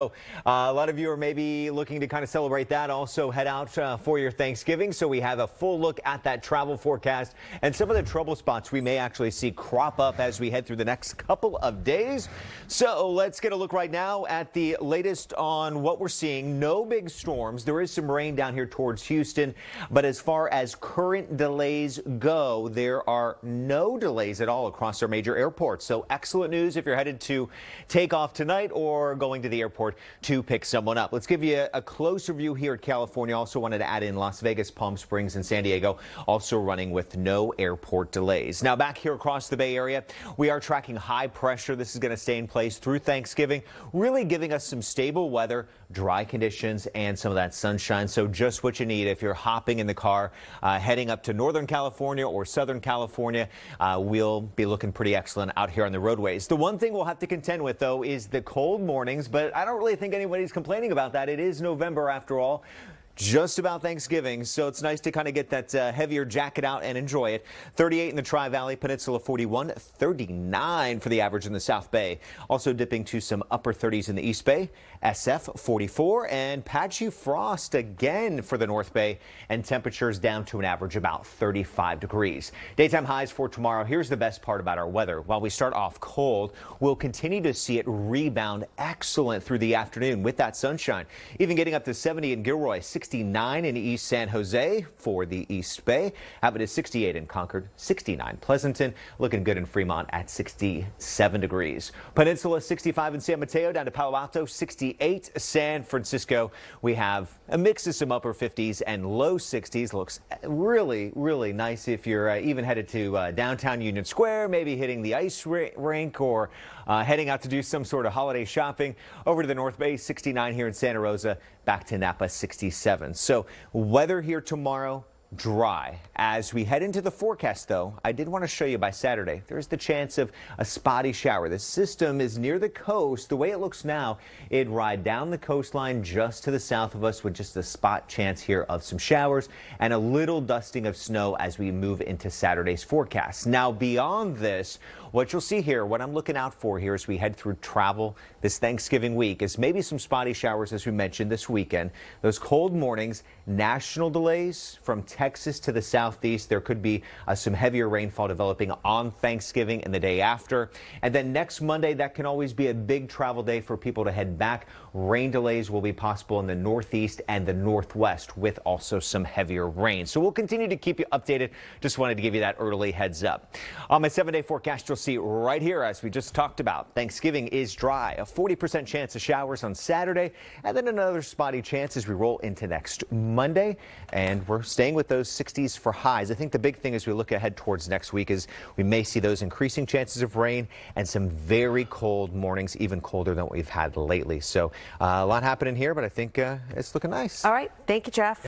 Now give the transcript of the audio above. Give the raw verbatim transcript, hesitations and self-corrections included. Uh, a lot of you are maybe looking to kind of celebrate that. Also head out uh, for your Thanksgiving. So we have a full look at that travel forecast and some of the trouble spots we may actually see crop up as we head through the next couple of days. So let's get a look right now at the latest on what we're seeing. No big storms. There is some rain down here towards Houston, but as far as current delays go, there are no delays at all across our major airports. So excellent news if you're headed to take off tonight or going to the airport to pick someone up. Let's give you a closer view here at California. Also wanted to add in Las Vegas, Palm Springs, and San Diego, also running with no airport delays. Now back here across the Bay Area, we are tracking high pressure. This is going to stay in place through Thanksgiving, really giving us some stable weather, dry conditions, and some of that sunshine. So just what you need if you're hopping in the car, uh, heading up to Northern California or Southern California. Uh, we'll be looking pretty excellent out here on the roadways. The one thing we'll have to contend with, though, is the cold mornings, but I don't really think anybody's complaining about that. It is November after all, just about Thanksgiving, so it's nice to kind of get that uh, heavier jacket out and enjoy it. thirty-eight in the Tri-Valley Peninsula, forty-one, thirty-nine for the average in the South Bay. Also dipping to some upper thirties in the East Bay, S F forty-four, and patchy frost again for the North Bay, and temperatures down to an average about thirty-five degrees. Daytime highs for tomorrow. Here's the best part about our weather. While we start off cold, we'll continue to see it rebound excellent through the afternoon with that sunshine, even getting up to seventy in Gilroy, sixty-nine in East San Jose for the East Bay. Have it at sixty-eight in Concord, sixty-nine Pleasanton, looking good in Fremont at sixty-seven degrees. Peninsula sixty-five in San Mateo, down to Palo Alto, sixty-eight San Francisco. We have a mix of some upper fifties and low sixties. Looks really, really nice if you're uh, even headed to uh, downtown Union Square, maybe hitting the ice rink or uh, heading out to do some sort of holiday shopping. Over to the North Bay, sixty-nine here in Santa Rosa, back to Napa, sixty-seven. So weather here tomorrow, dry. As we head into the forecast, though, I did want to show you by Saturday, there's the chance of a spotty shower. The system is near the coast. The way it looks now, it'd ride down the coastline just to the south of us with just a spot chance here of some showers and a little dusting of snow as we move into Saturday's forecast. Now, beyond this, what you'll see here, what I'm looking out for here as we head through travel this Thanksgiving week is maybe some spotty showers, as we mentioned, this weekend. Those cold mornings, national delays from Texas to the southeast. There could be uh, some heavier rainfall developing on Thanksgiving and the day after. And then next Monday, that can always be a big travel day for people to head back. Rain delays will be possible in the northeast and the northwest with also some heavier rain. So we'll continue to keep you updated. Just wanted to give you that early heads up. On my seven-day forecast, you'll see right here, as we just talked about, Thanksgiving is dry. A forty percent chance of showers on Saturday, and then another spotty chance as we roll into next Monday. And we're staying with those sixties for highs. I think the big thing as we look ahead towards next week is we may see those increasing chances of rain and some very cold mornings, even colder than what we've had lately. So uh, a lot happening here, but I think uh, it's looking nice. All right. Thank you, Jeff.